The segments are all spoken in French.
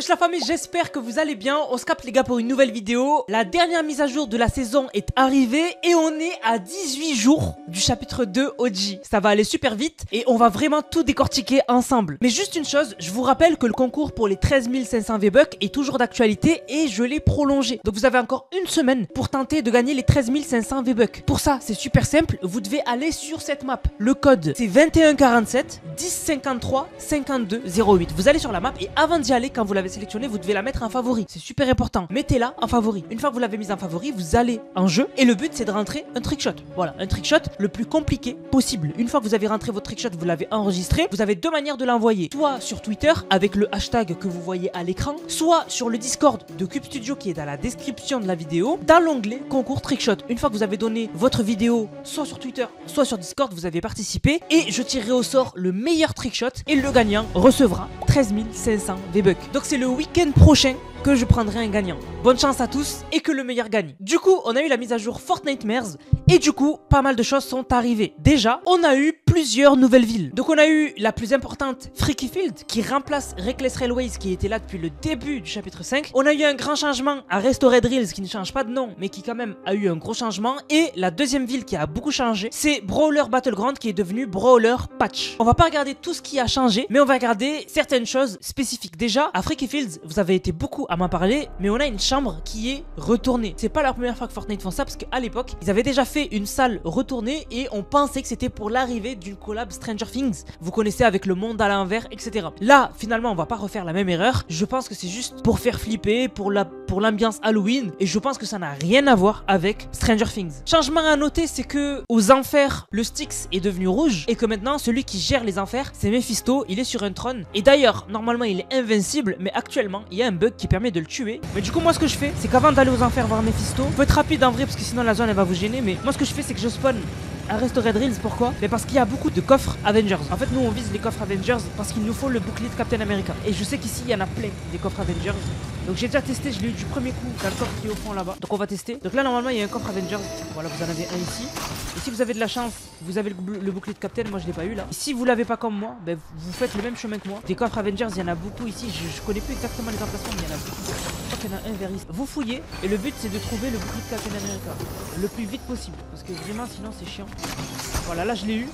Wesh la famille, j'espère que vous allez bien. On se capte les gars pour une nouvelle vidéo. La dernière mise à jour de la saison est arrivée et on est à 18 jours du chapitre 2 OG. Ça va aller super vite et on va vraiment tout décortiquer ensemble. Mais juste une chose, je vous rappelle que le concours pour les 13 500 V-Bucks est toujours d'actualité et je l'ai prolongé. Donc vous avez encore une semaine pour tenter de gagner les 13 500 V-Bucks. Pour ça, c'est super simple, vous devez aller sur cette map. Le code, c'est 2147 1053 52 08. Vous allez sur la map et avant d'y aller, quand vous l'avez sélectionné, vous devez la mettre en favori. C'est super important. Mettez-la en favori. Une fois que vous l'avez mise en favori, vous allez en jeu et le but c'est de rentrer un trickshot. Voilà, un trickshot le plus compliqué possible. Une fois que vous avez rentré votre trickshot, vous l'avez enregistré. Vous avez deux manières de l'envoyer. Soit sur Twitter avec le hashtag que vous voyez à l'écran, soit sur le Discord de Cube Studio qui est dans la description de la vidéo, dans l'onglet concours trickshot. Une fois que vous avez donné votre vidéo, soit sur Twitter, soit sur Discord, vous avez participé et je tirerai au sort le meilleur trickshot et le gagnant recevra 13 500 V-Bucks. Donc c'est le week-end prochain que je prendrai un gagnant. Bonne chance à tous et que le meilleur gagne. Du coup, on a eu la mise à jour Fortnite Mares et du coup, pas mal de choses sont arrivées. Déjà, on a eu plusieurs nouvelles villes. Donc on a eu la plus importante, Freaky Field, qui remplace Reckless Railways qui était là depuis le début du chapitre 5. On a eu un grand changement à Restored Rails qui ne change pas de nom mais qui quand même a eu un gros changement. Et la deuxième ville qui a beaucoup changé, c'est Brawler Battleground qui est devenu Brawler Patch. On va pas regarder tout ce qui a changé mais on va regarder certaines choses spécifiques. Déjà, à Freaky Fields, vous avez été beaucoup à m'en parler, mais on a une chambre qui est retournée. C'est pas la première fois que Fortnite font ça parce qu'à l'époque, ils avaient déjà fait une salle retournée et on pensait que c'était pour l'arrivée d'une collab Stranger Things. Vous connaissez, avec le monde à l'envers, etc. Là, finalement, on va pas refaire la même erreur. Je pense que c'est juste pour faire flipper, pour l'ambiance Halloween, et je pense que ça n'a rien à voir avec Stranger Things. Changement à noter, c'est que aux enfers, le Styx est devenu rouge et que maintenant, celui qui gère les enfers, c'est Mephisto. Il est sur un trône et d'ailleurs, normalement, il est invincible, mais actuellement, il y a un bug qui permet de le tuer. Mais du coup, moi ce que je fais, c'est qu'avant d'aller aux enfers voir Mephisto, faut être rapide en vrai parce que sinon la zone elle va vous gêner, mais moi ce que je fais c'est que je spawn à Restored Rails. Pourquoi? Mais parce qu'il y a beaucoup de coffres Avengers. En fait, nous on vise les coffres Avengers parce qu'il nous faut le bouclier de Captain America. Et je sais qu'ici il y en a plein des coffres Avengers. Donc j'ai déjà testé, je l'ai eu du premier coup dans le coffre qui est au fond là-bas. Donc on va tester. Donc là normalement il y a un coffre Avengers. Voilà, vous en avez un ici. Et si vous avez de la chance, vous avez le bouclier de Captain. Moi je l'ai pas eu là. Et si vous l'avez pas comme moi, ben, vous faites le même chemin que moi. Des coffres Avengers, il y en a beaucoup ici. Je connais plus exactement les emplacements, mais il y en a beaucoup. Je crois qu'il y en a un vers ici. Vous fouillez et le but c'est de trouver le bouclier de Captain America le plus vite possible. Parce que vraiment sinon c'est chiant. Voilà, là je l'ai eu.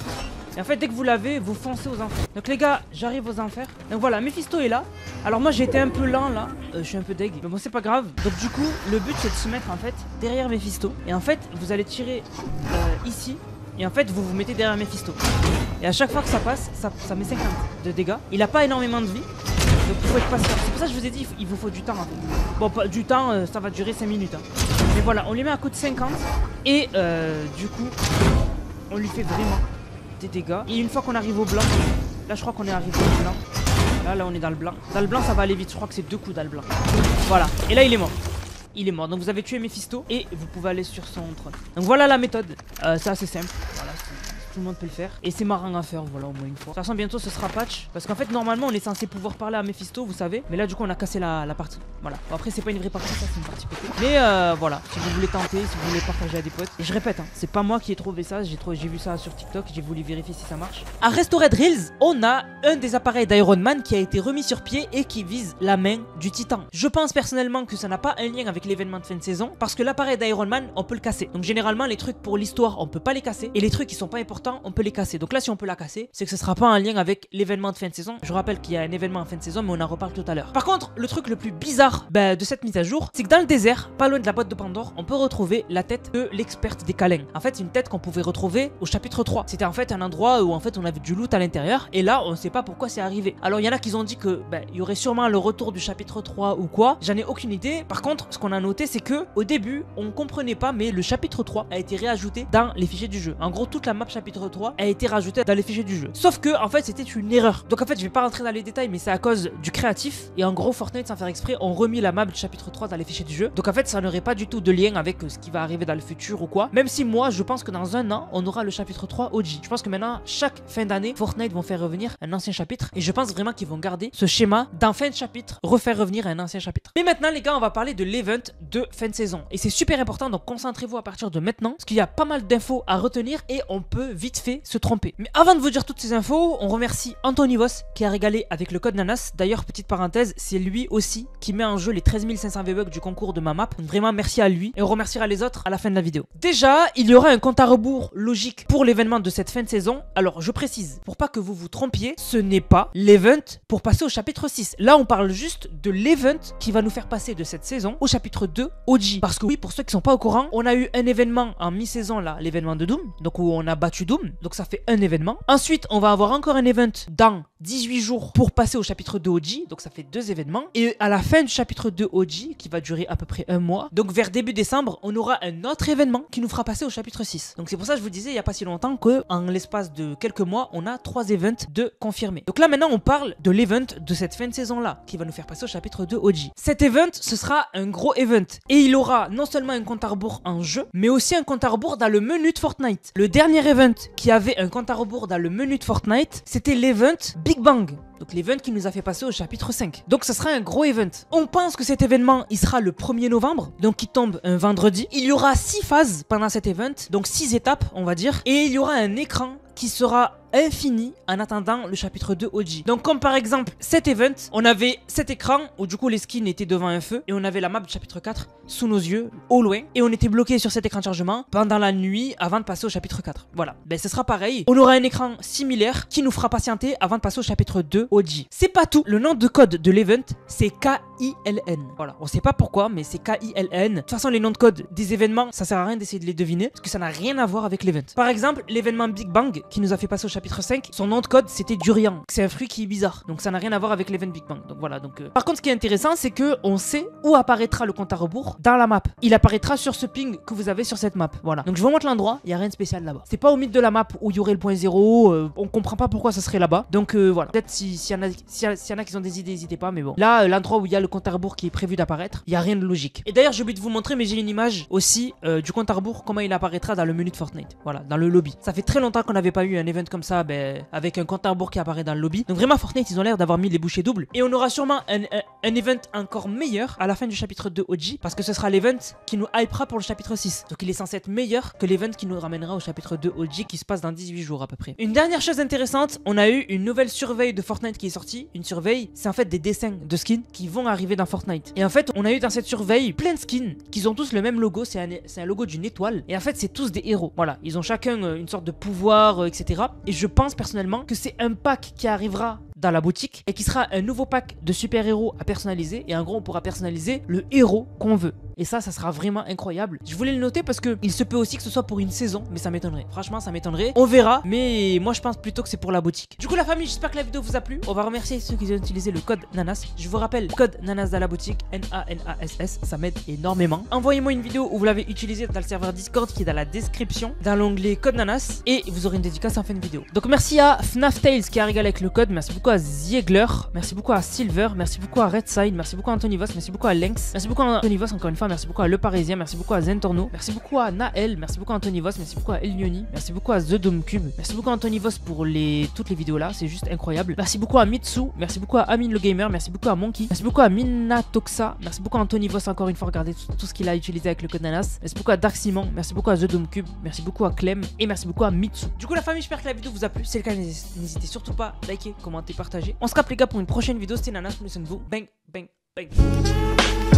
Et en fait, dès que vous l'avez, vous foncez aux enfers. Donc les gars, j'arrive aux enfers. Donc voilà, Mephisto est là. Alors moi, j'ai été un peu lent là. Je suis un peu deg. Mais bon, c'est pas grave. Donc du coup, le but, c'est de se mettre en fait derrière Mephisto. Et en fait, vous allez tirer ici. Et en fait, vous vous mettez derrière Mephisto. Et à chaque fois que ça passe, ça met 50 de dégâts. Il a pas énormément de vie. Donc il faut être patient. C'est pour ça que je vous ai dit, il vous faut du temps. Hein. Bon, pas du temps, ça va durer 5 minutes. Hein. Mais voilà, on lui met un coup de 50. Et du coup, on lui fait vraiment des dégâts. Et une fois qu'on arrive au blanc, là je crois qu'on est arrivé au blanc. Là on est dans le blanc. Dans le blanc ça va aller vite, je crois que c'est 2 coups dans le blanc. Voilà, et là il est mort. Il est mort, donc vous avez tué Mephisto et vous pouvez aller sur son trône. Donc voilà la méthode, c'est assez simple. Voilà, tout le monde peut le faire. Et c'est marrant à faire, voilà, au moins une fois. De toute façon bientôt ce sera patch. Parce qu'en fait normalement on est censé pouvoir parler à Mephisto, vous savez. Mais là du coup on a cassé la partie. Voilà, bon, après c'est pas une vraie partie, ça c'est une partie pétée. Mais voilà, si vous voulez tenter, si vous voulez partager à des potes. Et je répète, hein, c'est pas moi qui ai trouvé ça, j'ai vu ça sur TikTok, j'ai voulu vérifier si ça marche. À Restored Rails, on a un des appareils d'Iron Man qui a été remis sur pied et qui vise la main du Titan. Je pense personnellement que ça n'a pas un lien avec l'événement de fin de saison, parce que l'appareil d'Iron Man on peut le casser. Donc généralement les trucs pour l'histoire on peut pas les casser, et les trucs qui sont pas importants on peut les casser. Donc là si on peut la casser, c'est que ce sera pas un lien avec l'événement de fin de saison. Je rappelle qu'il y a un événement en fin de saison, mais on en reparle tout à l'heure. Par contre, le truc le plus bizarre de cette mise à jour, c'est que dans le désert, pas loin de la boîte de Pandore, on peut retrouver la tête de l'experte des K-I-L-N. En fait, c'est une tête qu'on pouvait retrouver au chapitre 3. C'était en fait un endroit où en fait on avait du loot à l'intérieur, et là on sait pas pourquoi c'est arrivé. Alors il y en a qui ont dit que il y aurait sûrement le retour du chapitre 3 ou quoi, j'en ai aucune idée. Par contre, ce qu'on a noté c'est que au début on comprenait pas, mais le chapitre 3 a été réajouté dans les fichiers du jeu. En gros, toute la map chapitre 3 a été rajouté dans les fichiers du jeu. Sauf que en fait c'était une erreur. Donc en fait je vais pas rentrer dans les détails, mais c'est à cause du créatif. Et en gros Fortnite sans faire exprès ont remis la map du chapitre 3 dans les fichiers du jeu. Donc en fait ça n'aurait pas du tout de lien avec ce qui va arriver dans le futur ou quoi. Même si moi je pense que dans un an on aura le chapitre 3 OG. Je pense que maintenant chaque fin d'année Fortnite vont faire revenir un ancien chapitre. Et je pense vraiment qu'ils vont garder ce schéma d'un fin de chapitre, refaire revenir un ancien chapitre. Mais maintenant les gars on va parler de l'event de fin de saison. Et c'est super important, donc concentrez-vous à partir de maintenant, parce qu'il y a pas mal d'infos à retenir et on peut vite vite fait se tromper. Mais avant de vous dire toutes ces infos, on remercie Anthony Voss qui a régalé avec le code Nanas. D'ailleurs, petite parenthèse, c'est lui aussi qui met en jeu les 13 500 V-Bucks du concours de ma map. Vraiment merci à lui, et on remerciera les autres à la fin de la vidéo. Déjà, il y aura un compte à rebours logique pour l'événement de cette fin de saison. Alors je précise, pour pas que vous vous trompiez, ce n'est pas l'event pour passer au chapitre 6. Là on parle juste de l'event qui va nous faire passer de cette saison au chapitre 2 OG. Parce que oui, pour ceux qui sont pas au courant, on a eu un événement en mi-saison là, l'événement de Doom, donc où on a battu Doom, donc ça fait un événement. Ensuite on va avoir encore un event dans 18 jours pour passer au chapitre 2 OG, donc ça fait deux événements. Et à la fin du chapitre 2 OG, qui va durer à peu près un mois, donc vers début décembre, on aura un autre événement qui nous fera passer au chapitre 6. Donc c'est pour ça que je vous disais il n'y a pas si longtemps que en l'espace de quelques mois, on a 3 events de confirmés. Donc là maintenant on parle de l'event de cette fin de saison là, qui va nous faire passer au chapitre 2 OG. Cet event, ce sera un gros event, et il aura non seulement un compte à rebours en jeu, mais aussi un compte à rebours dans le menu de Fortnite. Le dernier event qui avait un compte à rebours dans le menu de Fortnite, c'était l'event Big Bang. Donc l'event qui nous a fait passer au chapitre 5. Donc ce sera un gros event. On pense que cet événement, il sera le 1er novembre. Donc il tombe un vendredi. Il y aura 6 phases pendant cet event. Donc 6 étapes, on va dire. Et il y aura un écran qui sera infini en attendant le chapitre 2 OG. Donc comme par exemple cet event, on avait cet écran où du coup les skins étaient devant un feu et on avait la map du chapitre 4 sous nos yeux, au loin, et on était bloqué sur cet écran de chargement pendant la nuit avant de passer au chapitre 4. Voilà, ben ce sera pareil, on aura un écran similaire qui nous fera patienter avant de passer au chapitre 2 OG. C'est pas tout, le nom de code de l'event c'est K-I-L-N. Voilà, on sait pas pourquoi mais c'est K-I-L-N. De toute façon les noms de code des événements, ça sert à rien d'essayer de les deviner parce que ça n'a rien à voir avec l'event. Par exemple l'événement Big Bang qui nous a fait passer au chapitre 5, son nom de code c'était Durian. C'est un fruit qui est bizarre, donc ça n'a rien à voir avec l'event Big Bang. Donc voilà, donc par contre ce qui est intéressant c'est que on sait où apparaîtra le compte à rebours dans la map. Il apparaîtra sur ce ping que vous avez sur cette map. Voilà, donc je vous montre l'endroit, il n'y a rien de spécial là-bas. C'est pas au mythe de la map où il y aurait le point 0, on comprend pas pourquoi ça serait là-bas. Donc voilà, peut-être s'il y en a qui ont des idées, n'hésitez pas, mais bon. Là l'endroit où il y a le compte à rebours qui est prévu d'apparaître, il n'y a rien de logique. Et d'ailleurs j'ai oublié de vous montrer mais j'ai une image aussi du compte à rebours, comment il apparaîtra dans le menu de Fortnite. Voilà, dans le lobby. Ça fait très longtemps qu'on n'avait pas eu un event comme ça, ben, avec un compte à rebours qui apparaît dans le lobby. Donc vraiment Fortnite ils ont l'air d'avoir mis les bouchées doubles. Et on aura sûrement un event encore meilleur à la fin du chapitre 2 OG, parce que ce sera l'event qui nous hypera pour le chapitre 6. Donc il est censé être meilleur que l'event qui nous ramènera au chapitre 2 OG qui se passe dans 18 jours à peu près. Une dernière chose intéressante, on a eu une nouvelle surveille de Fortnite qui est sortie. Une surveille, c'est en fait des dessins de skins qui vont arriver dans Fortnite. Et en fait on a eu dans cette surveille plein de skins qui ont tous le même logo, c'est un logo d'une étoile. Et en fait c'est tous des héros. Voilà, ils ont chacun une sorte de pouvoir, etc. Et je pense personnellement que c'est un pack qui arrivera dans la boutique et qui sera un nouveau pack de super-héros à personnaliser. Et en gros on pourra personnaliser le héros qu'on veut. Et ça sera vraiment incroyable. Je voulais le noter parce que il se peut aussi que ce soit pour une saison, mais ça m'étonnerait. Franchement, ça m'étonnerait. On verra, mais moi je pense plutôt que c'est pour la boutique. Du coup, la famille, j'espère que la vidéo vous a plu. On va remercier ceux qui ont utilisé le code Nanas. Je vous rappelle, code Nanas dans la boutique, N-A-N-A-S-S, ça m'aide énormément. Envoyez-moi une vidéo où vous l'avez utilisé dans le serveur Discord qui est dans la description, dans l'onglet code Nanas, et vous aurez une dédicace en fin de vidéo. Donc merci à Fnaf Tales qui a régalé avec le code, merci beaucoup à Ziegler, merci beaucoup à Silver, merci beaucoup à Redside, merci beaucoup à Anthony Voss, merci beaucoup à Lenx, merci beaucoup à Anthony Voss encore une fois. Merci beaucoup à Le Parisien, merci beaucoup à Zentorno, merci beaucoup à Naël, merci beaucoup à Anthony Voss, merci beaucoup à Elioni, merci beaucoup à The Dome Cube, merci beaucoup à Anthony Voss pour toutes les vidéos là, c'est juste incroyable. Merci beaucoup à Mitsu, merci beaucoup à Amin le Gamer, merci beaucoup à Monkey, merci beaucoup à Minatoxa, merci beaucoup à Anthony Voss encore une fois, regardez tout ce qu'il a utilisé avec le code Nanas, merci beaucoup à Dark Simon, merci beaucoup à The Dome Cube, merci beaucoup à Clem et merci beaucoup à Mitsu. Du coup la famille, j'espère que la vidéo vous a plu, c'est le cas, n'hésitez surtout pas à liker, commenter, partager. On se capte les gars pour une prochaine vidéo, c'était Nanas, nous sommes vous, bang bang bang.